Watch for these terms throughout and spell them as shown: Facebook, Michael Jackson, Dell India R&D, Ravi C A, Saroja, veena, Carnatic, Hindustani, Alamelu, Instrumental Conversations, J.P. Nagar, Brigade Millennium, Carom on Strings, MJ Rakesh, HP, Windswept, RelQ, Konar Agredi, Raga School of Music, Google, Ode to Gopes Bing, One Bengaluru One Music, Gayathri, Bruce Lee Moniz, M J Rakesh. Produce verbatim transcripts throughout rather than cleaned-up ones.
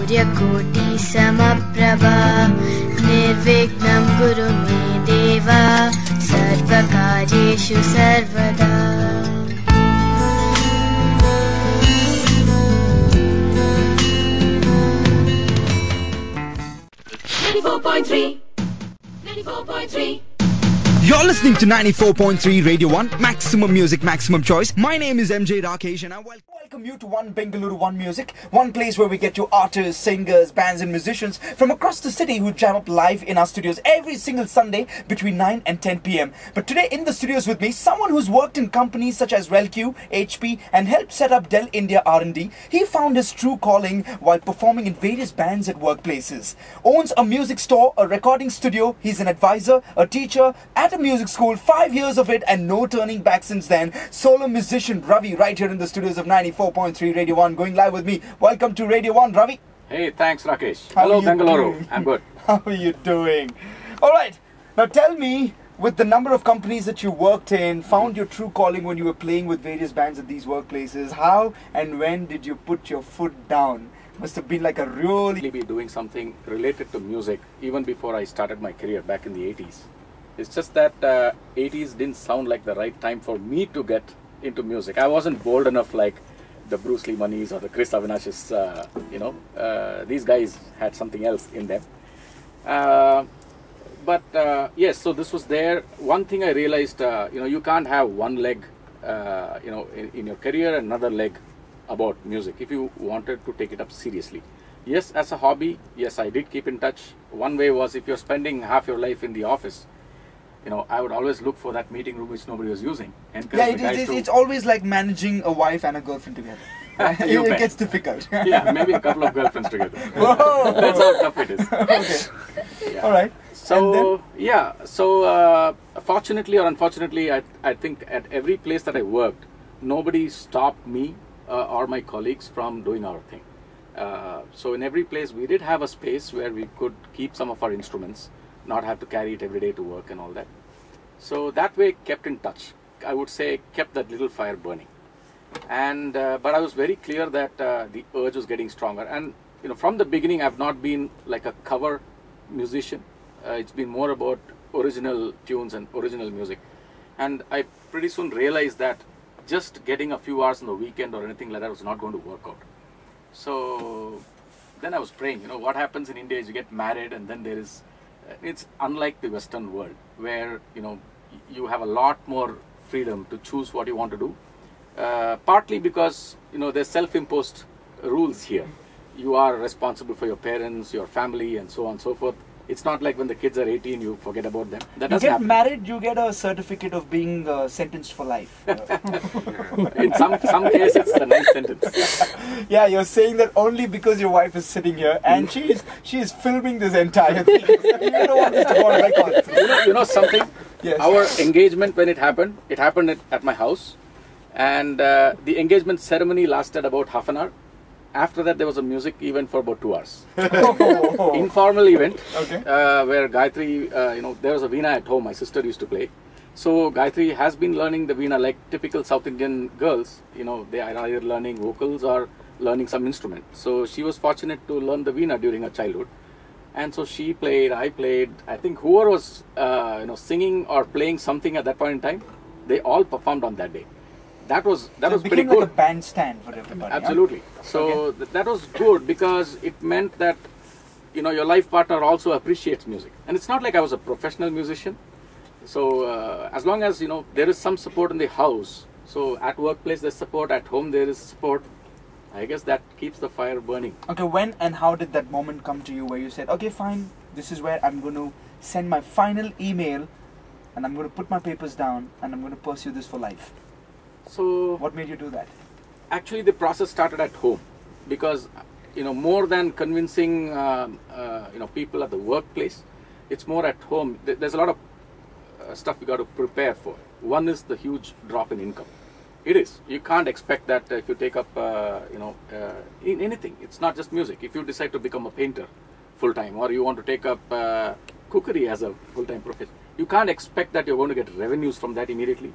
Surya Koti Samaprabha Nirvignam Guru Me Deva Sarva Karjeshu Sarvada. ninety-four point three ninety-four point three You're listening to ninety-four point three Radio one, Maximum Music, Maximum Choice. My name is M J Rakesh and I welcome Welcome you to One Bengaluru One Music, one place where we get you artists, singers, bands and musicians from across the city who jam up live in our studios every single Sunday between nine and ten p m But today in the studios with me, someone who's worked in companies such as RelQ, H P and helped set up Dell India R and D. He found his true calling while performing in various bands at workplaces. Owns a music store, a recording studio, he's an advisor, a teacher, at a music school, five years of it and no turning back since then. Solo musician Ravi right here in the studios of ninety-four point three Radio one going live with me. Welcome to Radio one, Ravi. Hey, thanks Rakesh. How Hello Bengaluru. Doing? I'm good. How are you doing? Alright, now tell me, with the number of companies that you worked in, found your true calling when you were playing with various bands at these workplaces, how and when did you put your foot down? Must have been like a really... be doing something related to music even before I started my career back in the eighties. It's just that uh, eighties didn't sound like the right time for me to get into music. I wasn't bold enough like the Bruce Lee Moniz or the Chris Avinash's, uh, you know, uh, these guys had something else in them. Uh, but uh, yes, so this was there. One thing I realized, uh, you know, you can't have one leg, uh, you know, in, in your career, another leg about music if you wanted to take it up seriously. Yes, as a hobby, yes, I did keep in touch. One way was if you're spending half your life in the office, you know, I would always look for that meeting room which nobody was using. Yeah, it is, it's always like managing a wife and a girlfriend together. it bet. gets difficult. Yeah, maybe a couple of girlfriends together. Whoa. That's how tough it is. Okay. Yeah. All right. So, yeah, so uh, fortunately or unfortunately, I, I think at every place that I worked, nobody stopped me uh, or my colleagues from doing our thing. Uh, so in every place, we did have a space where we could keep some of our instruments, not have to carry it every day to work and all that. So that way kept in touch. I would say kept that little fire burning. And uh, but I was very clear that uh, the urge was getting stronger. And you know, from the beginning I've not been like a cover musician. Uh, it's been more about original tunes and original music. And I pretty soon realized that just getting a few hours on the weekend or anything like that was not going to work out. So then I was praying, you know, what happens in India is you get married and then there is it's unlike the Western world where, you know, you have a lot more freedom to choose what you want to do. Uh, partly because, you know, there's self-imposed rules here. You are responsible for your parents, your family, and so on and so forth. It's not like when the kids are eighteen, you forget about them. That doesn't happen. You get married, you get a certificate of being uh, sentenced for life. In some, some cases, it's a nice sentence. Yeah, you're saying that only because your wife is sitting here and she is, she is filming this entire thing. You don't want this to go on record. You know, you know something? Yes. Our engagement, when it happened, it happened at, at my house. And uh, the engagement ceremony lasted about half an hour. After that, there was a music event for about two hours. Oh. Informal event, okay. uh, where Gayathri, uh, you know, there was a veena at home. My sister used to play. So Gayathri has been learning the veena like typical South Indian girls. You know, they are either learning vocals or learning some instrument. So she was fortunate to learn the veena during her childhood. And so she played, I played. I think whoever was, uh, you know, singing or playing something at that point in time, they all performed on that day. That was that so was pretty good. Like a bandstand for everybody. Absolutely. Huh? So okay. th that was good because it meant that, you know, your life partner also appreciates music. And it's not like I was a professional musician. So uh, as long as, you know, there is some support in the house. So at workplace there's support. At home there is support. I guess that keeps the fire burning. Okay. When and how did that moment come to you where you said, okay, fine, this is where I'm going to send my final email, and I'm going to put my papers down, and I'm going to pursue this for life? So what made you do that? Actually, the process started at home because, you know, more than convincing, um, uh, you know, people at the workplace, it's more at home. There's a lot of uh, stuff you got to prepare for. One is the huge drop in income. It is. You can't expect that if you take up, uh, you know, uh, in anything. It's not just music. If you decide to become a painter full time or you want to take up uh, cookery as a full time profession, you can't expect that you're going to get revenues from that immediately.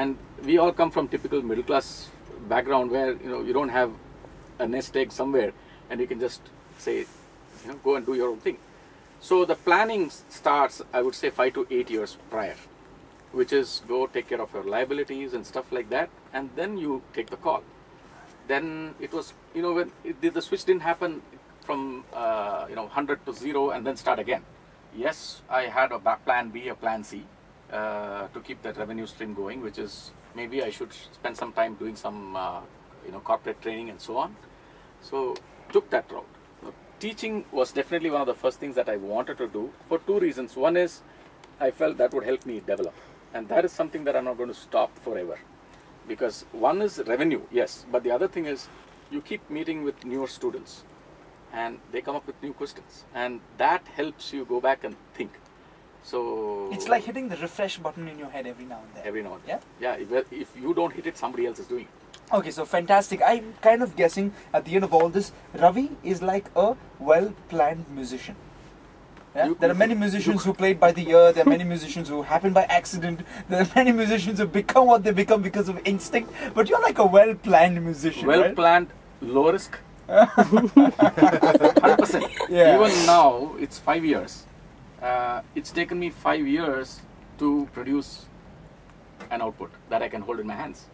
And we all come from typical middle class background where, you know, you don't have a nest egg somewhere and you can just say, you know, go and do your own thing. So the planning starts, I would say, five to eight years prior, which is go take care of your liabilities and stuff like that, and then you take the call. Then it was, you know, when it, the switch didn't happen from, uh, you know, one hundred to zero and then start again. Yes, I had a back plan B, a plan C uh, to keep that revenue stream going, which is maybe I should spend some time doing some, uh, you know, corporate training and so on. So took that route. Teaching was definitely one of the first things that I wanted to do for two reasons. One is I felt that would help me develop, and that is something that I'm not going to stop forever, because one is revenue, yes, but the other thing is you keep meeting with newer students and they come up with new questions, and that helps you go back and think. So it's like hitting the refresh button in your head every now and then. Every now and then. Yeah, yeah. If, if you don't hit it, somebody else is doing it. Okay, so fantastic. I'm kind of guessing at the end of all this, Ravi is like a well-planned musician. Yeah? You, there are many musicians you. who played by the ear, there are many musicians who happen by accident, there are many musicians who become what they become because of instinct, but you're like a well-planned musician. Well-planned, right? Low risk. one hundred percent. Yeah. Even now, it's five years. Uh, it's taken me five years to produce an output that I can hold in my hands.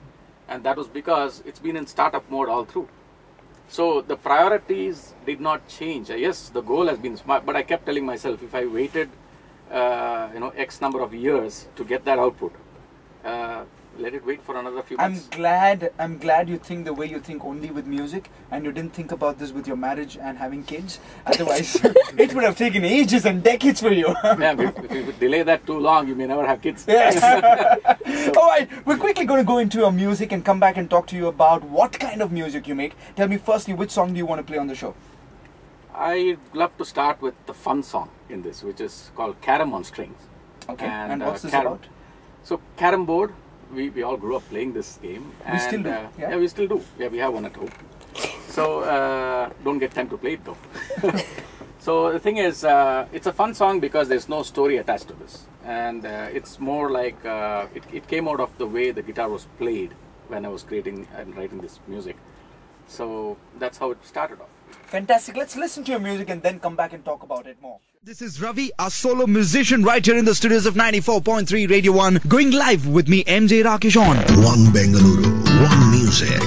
And that was because it's been in startup mode all through. So the priorities did not change. Yes, the goal has been smart, but I kept telling myself, if I waited, uh, you know, X number of years to get that output, uh, let it wait for another few months. I'm glad, I'm glad you think the way you think only with music, and you didn't think about this with your marriage and having kids. Otherwise, it would have taken ages and decades for you. Yeah, if, if you delay that too long, you may never have kids. Yes. So. All right, we're quickly going to go into your music and come back and talk to you about what kind of music you make. Tell me firstly, which song do you want to play on the show? I'd love to start with the fun song in this, which is called Carom on Strings. Okay, and, and what's uh, this carom about? So, carom board. We, we all grew up playing this game. We and, still do. Uh, yeah? yeah, we still do. Yeah, we have one at home. So, uh, don't get time to play it though. So, the thing is, uh, it's a fun song because there's no story attached to this. And uh, it's more like, uh, it, it came out of the way the guitar was played when I was creating and writing this music. So, that's how it started off. Fantastic. Let's listen to your music and then come back and talk about it more. This is Ravi, a solo musician right here in the studios of ninety-four point three Radio one, going live with me, M J Rakesh, on One Bengaluru, One Music.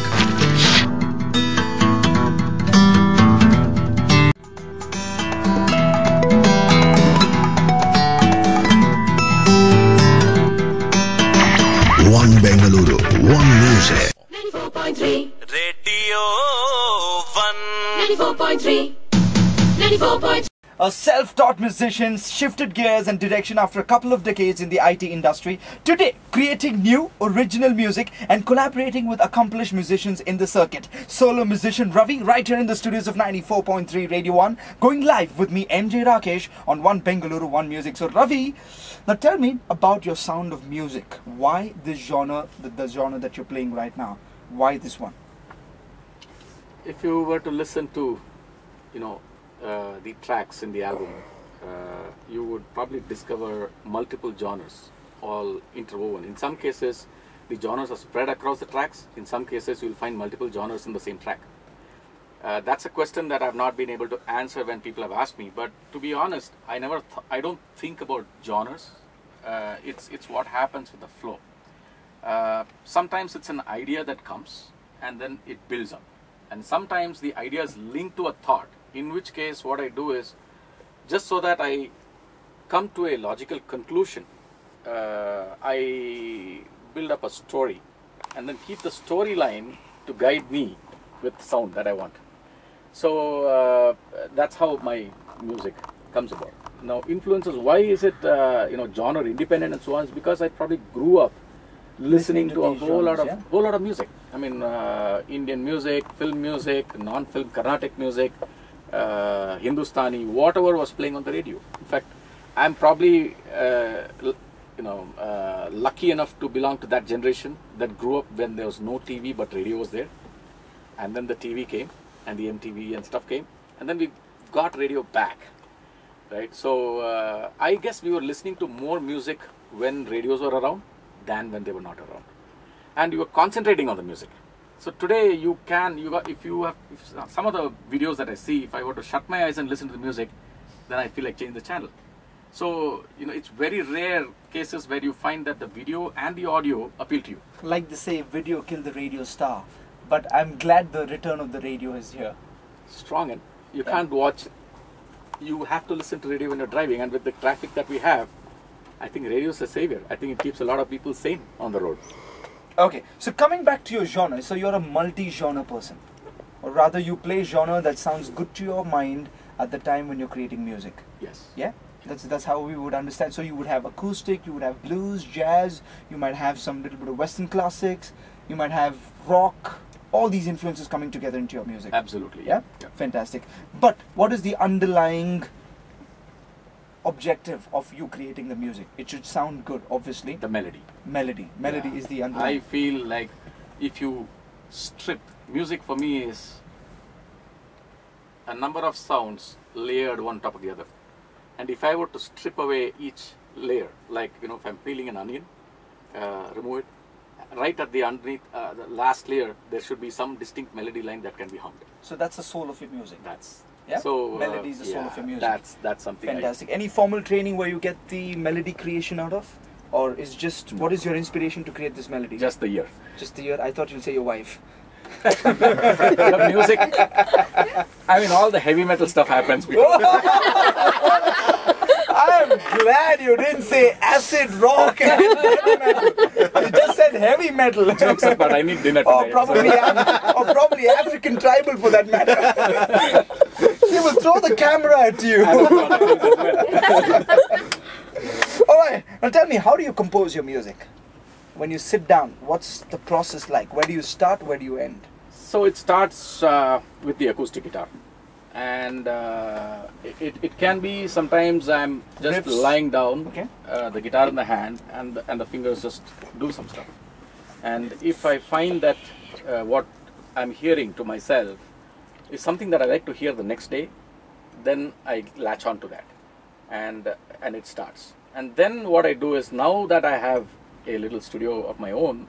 One Bengaluru, One Music. ninety-four point three Radio one. ninety-four point three. ninety-four point three. A self-taught musician shifted gears and direction after a couple of decades in the I T industry. Today, creating new, original music and collaborating with accomplished musicians in the circuit. Solo musician Ravi, right here in the studios of ninety-four point three Radio one, going live with me, M J Rakesh, on One Bengaluru One Music. So, Ravi, now tell me about your sound of music. Why this genre, the, the genre that you're playing right now? Why this one? If you were to listen to, you know, Uh, the tracks in the album, uh, you would probably discover multiple genres all interwoven. In some cases, the genres are spread across the tracks. In some cases, you'll find multiple genres in the same track. Uh, that's a question that I've not been able to answer when people have asked me. But to be honest, I never, th I don't think about genres. Uh, it's it's what happens with the flow. Uh, sometimes it's an idea that comes and then it builds up, and sometimes the idea is linked to a thought. In which case, what I do is, just so that I come to a logical conclusion, uh, I build up a story and then keep the storyline to guide me with the sound that I want. So, uh, that's how my music comes about. Now, influences, why is it, uh, you know, genre independent and so on? It's because I probably grew up listening, listening to, to a whole, genres, lot of, yeah? whole lot of music. I mean, uh, Indian music, film music, non-film Carnatic music, Uh, Hindustani, whatever was playing on the radio. In fact, I'm probably uh, you know uh, lucky enough to belong to that generation that grew up when there was no T V but radio was there, and then the T V came and the M T V and stuff came, and then we got radio back, right? So uh, I guess we were listening to more music when radios were around than when they were not around, and we were concentrating on the music. So today you can, you got, if you have, if some of the videos that I see, if I were to shut my eyes and listen to the music, then I feel like change the channel. So, you know, it's very rare cases where you find that the video and the audio appeal to you. Like they say, video killed the radio star, but I'm glad the return of the radio is here. Strong, and you yeah. can't watch, you have to listen to radio when you're driving, and with the traffic that we have, I think radio is a savior. I think it keeps a lot of people sane on the road. Okay, so coming back to your genre, so you're a multi-genre person, or rather you play genre that sounds good to your mind at the time when you're creating music. Yes. Yeah? That's, that's how we would understand. So you would have acoustic, you would have blues, jazz, you might have some little bit of Western classics, you might have rock, all these influences coming together into your music. Absolutely. Yeah? Yeah. Fantastic. But what is the underlying objective of you creating the music? It should sound good, obviously. The melody. Melody. Melody yeah. is the underlying. I feel like if you strip, music for me is a number of sounds layered one top of the other. And if I were to strip away each layer, like, you know, if I'm peeling an onion, uh, remove it, right at the underneath, uh, the last layer, there should be some distinct melody line that can be hummed. So that's the soul of your music. That's, yeah? So, melody is the soul yeah, of your music. That's, that's something. Fantastic. I, Any formal training where you get the melody creation out of? Or is just, what is your inspiration to create this melody? Just the ear. Just the ear. I thought you'd say your wife. The music, I mean, all the heavy metal stuff happens. I'm glad you didn't say acid rock and heavy metal. You just said heavy metal. Jokes about, I need dinner today. Or probably, Af or probably African tribal for that matter. She will throw the camera at you. Alright, now tell me, how do you compose your music? When you sit down, what's the process like? Where do you start? Where do you end? So it starts uh, with the acoustic guitar, and uh, it, it can be sometimes I'm just Rips. lying down, okay. uh, the guitar in the hand, and the, and the fingers just do some stuff. And if I find that uh, what I'm hearing to myself is something that I like to hear the next day, then I latch on to that, and and it starts. And then what I do is, now that I have a little studio of my own,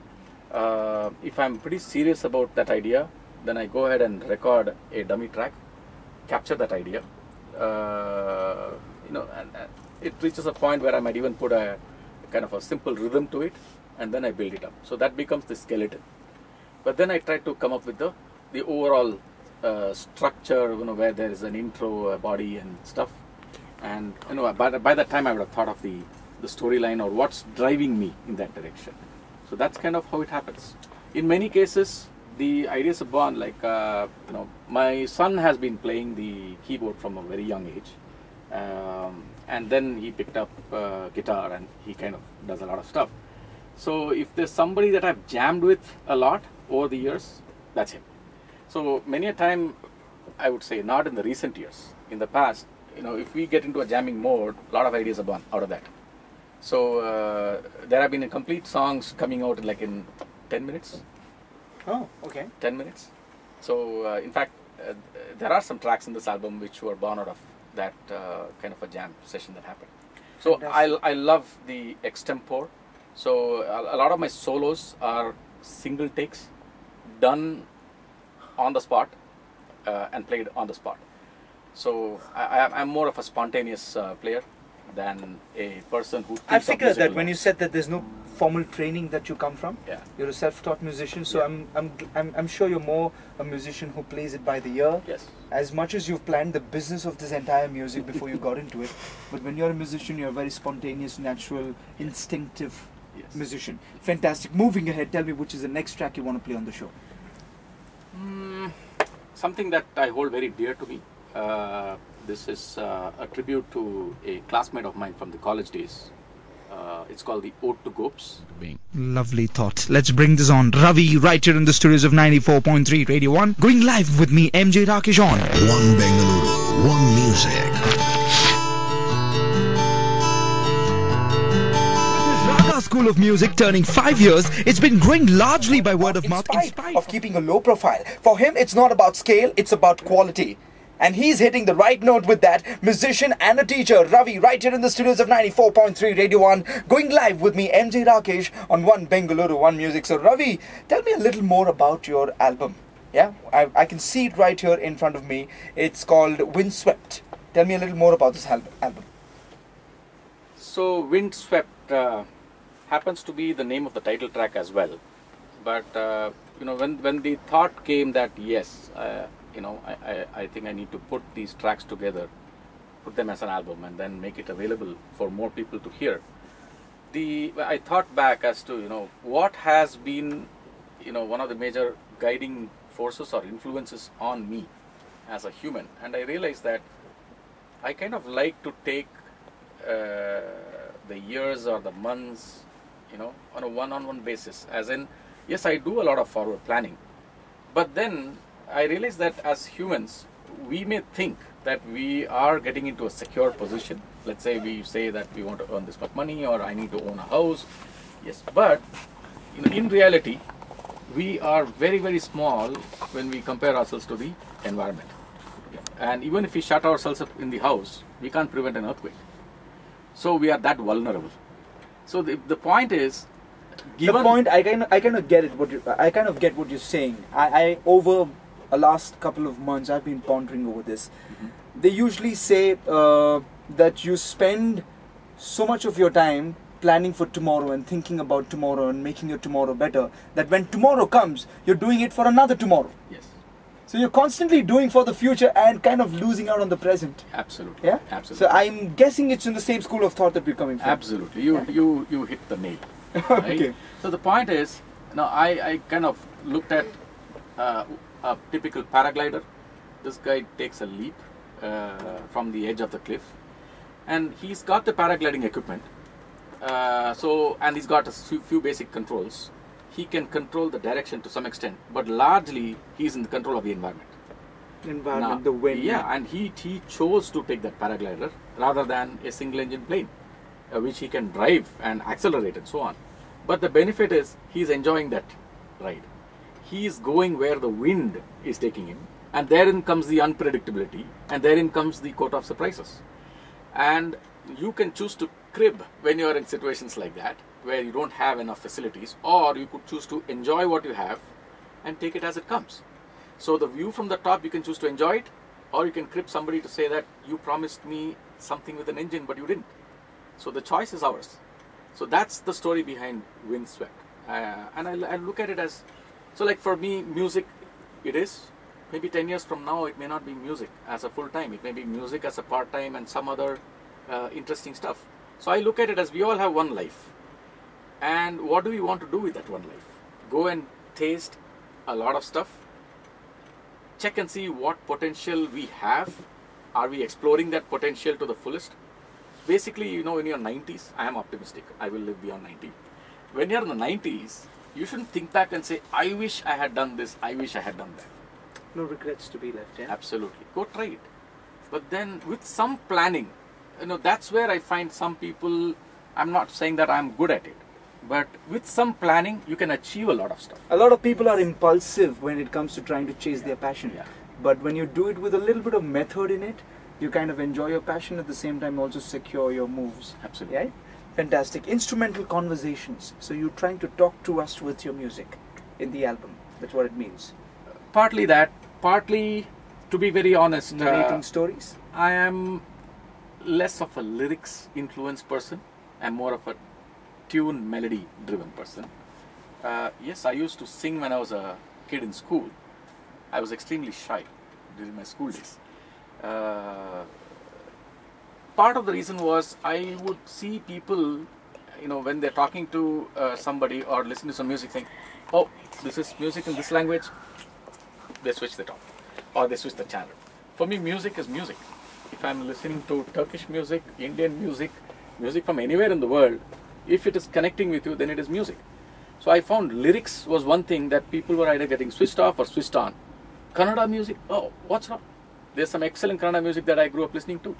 uh, if I'm pretty serious about that idea, then I go ahead and record a dummy track, capture that idea, uh, you know, and, and it reaches a point where I might even put a, a kind of a simple rhythm to it, and then I build it up. So that becomes the skeleton. But then I try to come up with the, the overall uh, structure, you know, where there is an intro, a body and stuff. And, you know, by, the, by that time I would have thought of the the storyline or what's driving me in that direction. So that's kind of how it happens. In many cases, the ideas are born, like, uh, you know, my son has been playing the keyboard from a very young age. Um, and then he picked up uh, guitar and he kind of does a lot of stuff. So if there's somebody that I've jammed with a lot over the years, that's him. So many a time, I would say not in the recent years, in the past, you know, if we get into a jamming mode, a lot of ideas are born out of that. So uh, there have been a complete songs coming out like in ten minutes. Oh, okay. ten minutes. So uh, in fact, uh, there are some tracks in this album which were born out of that uh, kind of a jam session that happened. So I, I love the extempore. So a, a lot of my solos are single takes done on the spot uh, and played on the spot. So I, I'm more of a spontaneous uh, player than a person who... I figured that when you said that there's no formal training that you come from, yeah. you're a self-taught musician, so yeah. I'm, I'm, I'm, I'm sure you're more a musician who plays it by the ear. Yes. As much as you've planned the business of this entire music before you got into it, but when you're a musician, you're a very spontaneous, natural, instinctive yes. musician. Fantastic. Moving ahead, tell me which is the next track you want to play on the show. Mm, something that I hold very dear to me. Uh, This is uh, a tribute to a classmate of mine from the college days. Uh, it's called the Ode to Gopes Bing. Lovely thought. Let's bring this on. Ravi, right here in the studios of ninety-four point three Radio one. Going live with me, M J Rakesh on One Bengaluru, One Music. Raga School of Music turning five years. It's been growing largely by word of mouth. In spite of keeping a low profile, for him it's not about scale, it's about quality. And he's hitting the right note with that. Musician and a teacher, Ravi, right here in the studios of ninety-four point three Radio one, going live with me, M J Rakesh, on One Bengaluru One Music. So Ravi, tell me a little more about your album. Yeah, I, I can see it right here in front of me. It's called Windswept. Tell me a little more about this album. So Windswept uh, happens to be the name of the title track as well. But uh, you know, when when the thought came that yes, uh, you know, I, I I think I need to put these tracks together, put them as an album, and then make it available for more people to hear. The I thought back as to you know what has been you know one of the major guiding forces or influences on me as a human, and I realized that I kind of like to take Uh, the years or the months, you know, on a one-on-one basis. As in, yes, I do a lot of forward planning, but then I realize that as humans, we may think that we are getting into a secure position. Let's say we say that we want to earn this much money, or I need to own a house. Yes, but in, in reality, we are very, very small when we compare ourselves to the environment. And even if we shut ourselves up in the house, we can't prevent an earthquake. So we are that vulnerable. So the the point is, given the point I kind of, I kind of get it. What you, I kind of get what you're saying. I, I over a last couple of months I've been pondering over this. Mm-hmm. They usually say uh, that you spend so much of your time planning for tomorrow and thinking about tomorrow and making your tomorrow better, that when tomorrow comes, you're doing it for another tomorrow. Yes. So you're constantly doing for the future and kind of losing out on the present. Absolutely. Yeah. Absolutely. So I'm guessing it's in the same school of thought that we're coming from. Absolutely. You yeah. you you hit the nail. Right? Okay. So the point is, now I I kind of looked at uh, a typical paraglider. This guy takes a leap uh, from the edge of the cliff, and he's got the paragliding equipment. Uh, so and he's got a few basic controls. He can control the direction to some extent, but largely he's in the control of the environment. Environment, now, the wind. Yeah, and he, he chose to take that paraglider rather than a single engine plane, uh, which he can drive and accelerate and so on. But the benefit is he's enjoying that ride. He's going where the wind is taking him, and therein comes the unpredictability, and therein comes the coat of surprises. And you can choose to crib when you are in situations like that, where you don't have enough facilities, or you could choose to enjoy what you have and take it as it comes. So the view from the top, you can choose to enjoy it, or you can crib somebody to say that you promised me something with an engine but you didn't. So the choice is ours. So that's the story behind Windswept. Uh, and I, I look at it as, so like for me, music it is. Maybe ten years from now it may not be music as a full time, it may be music as a part time and some other uh, interesting stuff. So I look at it as we all have one life. And what do we want to do with that one life? Go and taste a lot of stuff. Check and see what potential we have. Are we exploring that potential to the fullest? Basically, you know, in your nineties, I am optimistic. I will live beyond ninety. When you're in the nineties, you shouldn't think back and say, I wish I had done this. I wish I had done that. No regrets to be left, yeah? Absolutely. Go try it. But then with some planning, you know, that's where I find some people, I'm not saying that I'm good at it. But with some planning, you can achieve a lot of stuff. A lot of people are impulsive when it comes to trying to chase yeah. their passion. Yeah. But when you do it with a little bit of method in it, you kind of enjoy your passion, at the same time also secure your moves. Absolutely. Right? Fantastic. Instrumental Conversations. So you're trying to talk to us with your music in the album. That's what it means. Partly that. Partly, to be very honest, narrating uh, stories. I am less of a lyrics influenced person. I'm more of a tune, melody driven person. Uh, yes, I used to sing when I was a kid in school. I was extremely shy during my school days. Uh, part of the reason was I would see people, you know, when they're talking to uh, somebody or listening to some music, saying, oh, this is music in this language, they switch the topic or they switch the channel. For me, music is music. If I'm listening to Turkish music, Indian music, music from anywhere in the world, if it is connecting with you, then it is music. So I found lyrics was one thing that people were either getting switched off or switched on. Kannada music, oh, what's wrong? There's some excellent Kannada music that I grew up listening to.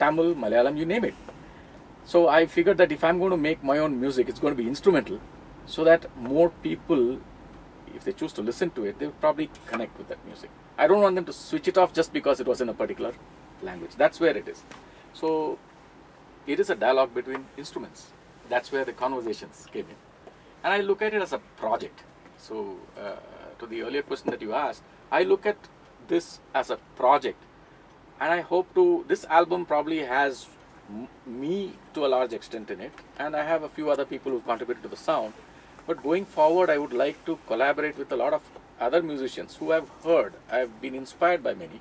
Tamil, Malayalam, you name it. So I figured that if I'm going to make my own music, it's going to be instrumental, so that more people, if they choose to listen to it, they'll probably connect with that music. I don't want them to switch it off just because it was in a particular language. That's where it is. So it is a dialogue between instruments. That's where the conversations came in. And I look at it as a project. So uh, to the earlier question that you asked, I look at this as a project. And I hope to, this album probably has m me to a large extent in it. And I have a few other people who contributed to the sound. But going forward, I would like to collaborate with a lot of other musicians who I've heard. I've been inspired by many.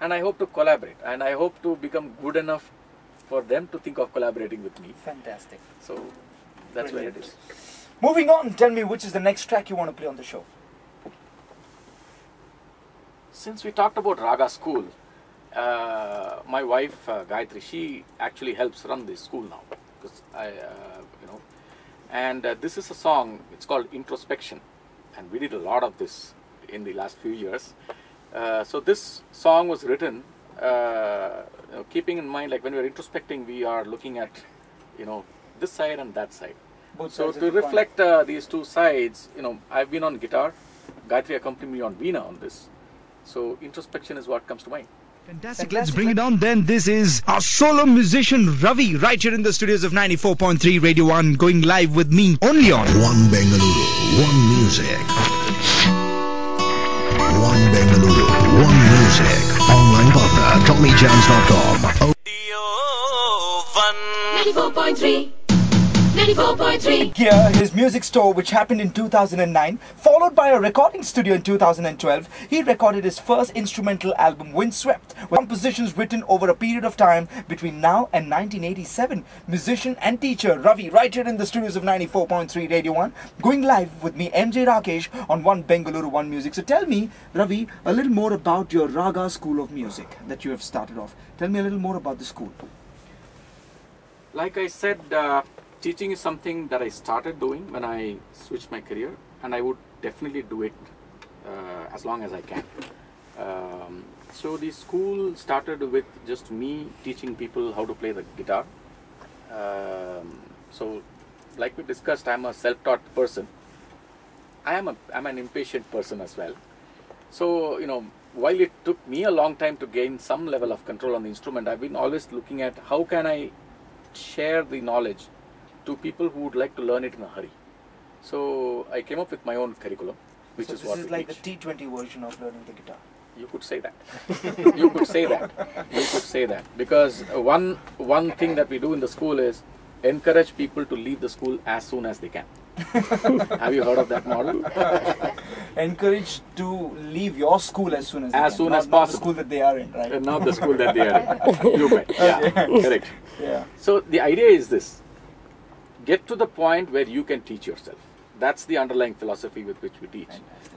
And I hope to collaborate. And I hope to become good enough for them to think of collaborating with me. Fantastic. So that's brilliant. Where it is. Moving on, tell me which is the next track you want to play on the show. Since we talked about Raga School, uh, my wife uh, Gayathri, she actually helps run this school now, because I, uh, you know, and uh, this is a song. It's called Introspection, and we did a lot of this in the last few years. Uh, so this song was written, uh, you know, keeping in mind, like when we are introspecting, we are looking at, you know, this side and that side. Both so to reflect uh, these two sides, you know, I've been on guitar. Gayathri accompanied me on veena on this. So introspection is what comes to mind. Fantastic. Fantastic. Let's bring it on then. This is our solo musician Ravi right here in the studios of ninety-four point three Radio one, going live with me only on One Bengaluru One Music. One Bengaluru One Music. Online partner gotmejams dot com. ninety-four point three. ninety-four point three. Yeah, his music store, which happened in two thousand nine, followed by a recording studio in two thousand twelve, he recorded his first instrumental album, Windswept, with compositions written over a period of time between now and nineteen eighty-seven. Musician and teacher Ravi, right here in the studios of ninety-four point three Radio one, going live with me, M J Rakesh, on One Bengaluru One Music. So tell me, Ravi, a little more about your Raga School of Music that you have started off. Tell me a little more about the school. Like I said, uh, teaching is something that I started doing when I switched my career, and I would definitely do it uh, as long as I can. Um, so the school started with just me teaching people how to play the guitar. Um, so like we discussed, I'm a self-taught person. I am a, I'm an impatient person as well. So, you know, while it took me a long time to gain some level of control on the instrument, I've been always looking at how can I share the knowledge to people who would like to learn it in a hurry. So I came up with my own curriculum, which so is what this is like teach. The T twenty version of learning the guitar. You could say that. You could say that. You could say that. Because one, one thing that we do in the school is encourage people to leave the school as soon as they can. Have you heard of that model? Encourage to leave your school as soon as they as can. Soon not, as not possible. The school that they are in, right? Uh, not the school that they are in. You bet. Yeah. Okay. Correct. Yeah. So the idea is this. Get to the point where you can teach yourself. That's the underlying philosophy with which we teach.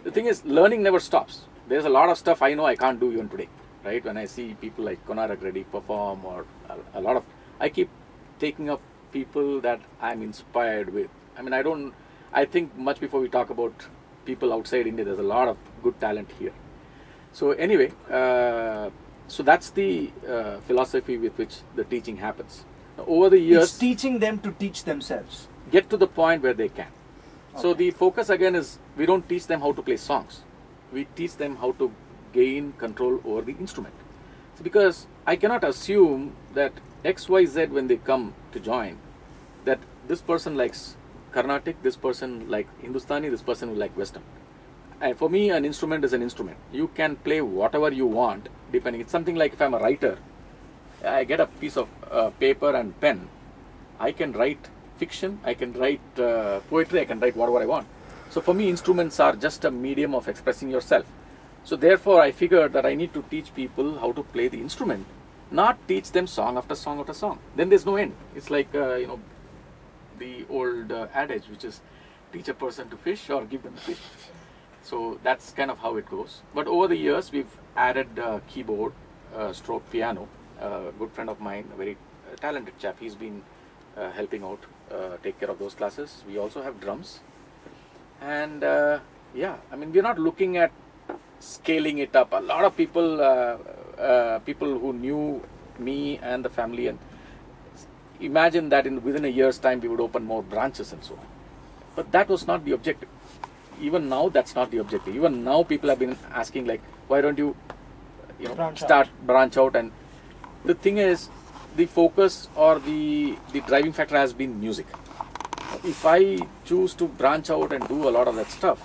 The thing is, learning never stops. There's a lot of stuff I know I can't do even today, right? When I see people like Konar Agredi perform, or a, a lot of, I keep taking up people that I'm inspired with. I mean, I don't, I think much before we talk about people outside India, there's a lot of good talent here. So anyway, uh, so that's the uh, philosophy with which the teaching happens. Over the years, it's teaching them to teach themselves. Get to the point where they can. Okay. So the focus again is, we don't teach them how to play songs. We teach them how to gain control over the instrument. So because I cannot assume that X Y Z when they come to join, that this person likes Carnatic, this person likes Hindustani, this person will like Western. And for me, an instrument is an instrument. You can play whatever you want, depending. It's something like if I'm a writer, I get a piece of uh, paper and pen, I can write fiction, I can write uh, poetry, I can write whatever I want. So for me, instruments are just a medium of expressing yourself. So therefore, I figured that I need to teach people how to play the instrument, not teach them song after song after song. Then there's no end. It's like, uh, you know, the old uh, adage, which is teach a person to fish or give them fish. So that's kind of how it goes. But over the years, we've added uh, keyboard, uh, stroke piano. Uh, a good friend of mine, a very uh, talented chap, he's been uh, helping out, uh, take care of those classes. We also have drums. And uh, yeah, I mean, we're not looking at scaling it up. A lot of people, uh, uh, people who knew me and the family, and imagine that in within a year's time, we would open more branches and so on. But that was not the objective. Even now, that's not the objective. Even now, people have been asking like, why don't you, you know, branch start out. branch out? And the thing is, the focus or the the driving factor has been music. If I choose to branch out and do a lot of that stuff,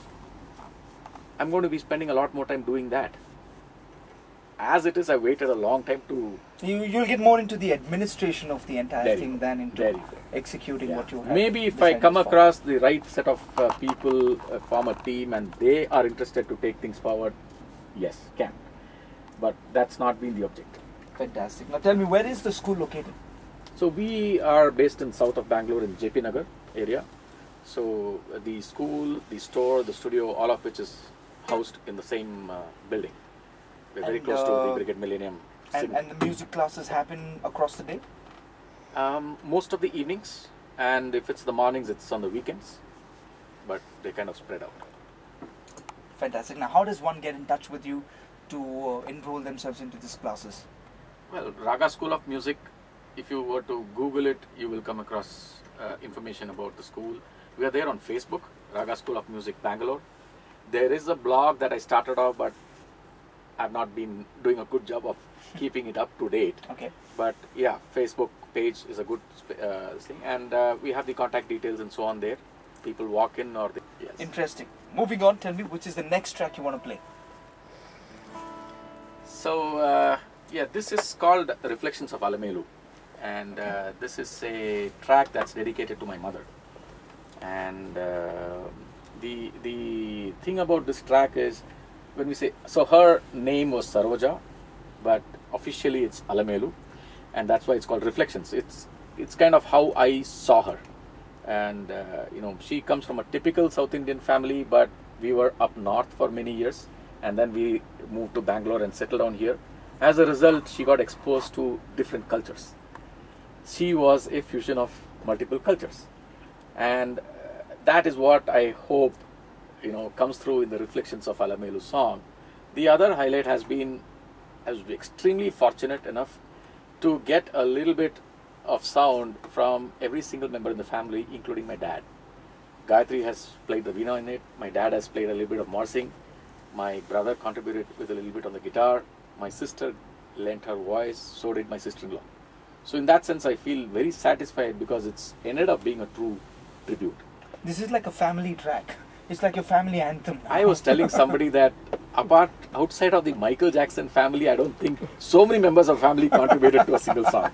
I'm going to be spending a lot more time doing that. As it is, I waited a long time to. You you'll get more into the administration of the entire Dairy. thing than into Dairy. executing yeah. what you have. Maybe if I come across forward. the right set of uh, people, uh, form a team, and they are interested to take things forward, yes, can. But that's not been the objective. Fantastic. Now tell me, where is the school located? So we are based in south of Bangalore in J P Nagar area. So the school, the store, the studio, all of which is housed in the same uh, building. We're and very close uh, to the Brigade Millennium. And, and the music classes happen across the day? Um, most of the evenings, and if it's the mornings, it's on the weekends. But they kind of spread out. Fantastic. Now, how does one get in touch with you to uh, enroll themselves into these classes? Well, Raga School of Music, if you were to Google it, you will come across uh, information about the school. We are there on Facebook, Raga School of Music Bangalore. There is a blog that I started off, but I've not been doing a good job of keeping it up to date. Okay. But yeah, Facebook page is a good uh, thing, and uh, we have the contact details and so on there. People walk in or they, yes. Interesting. Moving on, tell me, which is the next track you want to play? So uh, yeah, this is called Reflections of Alamelu, and okay. uh, this is a track that's dedicated to my mother. And uh, the the thing about this track is, when we say, so her name was Saroja, but officially it's Alamelu, and that's why it's called Reflections. It's it's kind of how I saw her, and uh, you know, she comes from a typical South Indian family, but we were up north for many years, and then we moved to Bangalore and settled down here. As a result, she got exposed to different cultures. She was a fusion of multiple cultures, and uh, that is what I hope, you know, comes through in the Reflections of Alamelu song. The other highlight has been, I was extremely fortunate enough to get a little bit of sound from every single member in the family, including my dad. Gayathri has played the veena in it, my dad has played a little bit of morsing, my brother contributed with a little bit on the guitar, my sister lent her voice, so did my sister-in-law. So in that sense, I feel very satisfied because it's ended up being a true tribute. This is like a family track. It's like your family anthem. I was telling somebody that apart, outside of the Michael Jackson family, I don't think so many members of family contributed to a single song.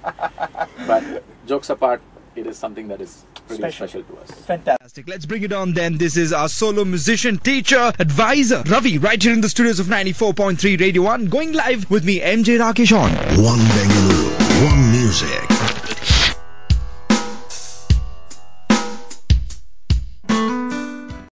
But jokes apart, it is something that is pretty special, special to us. Fantastic. Let's bring it on then. This is our solo musician, teacher, advisor, Ravi, right here in the studios of ninety-four point three Radio one, going live with me, M J Rakesh on One Bengaluru One Music.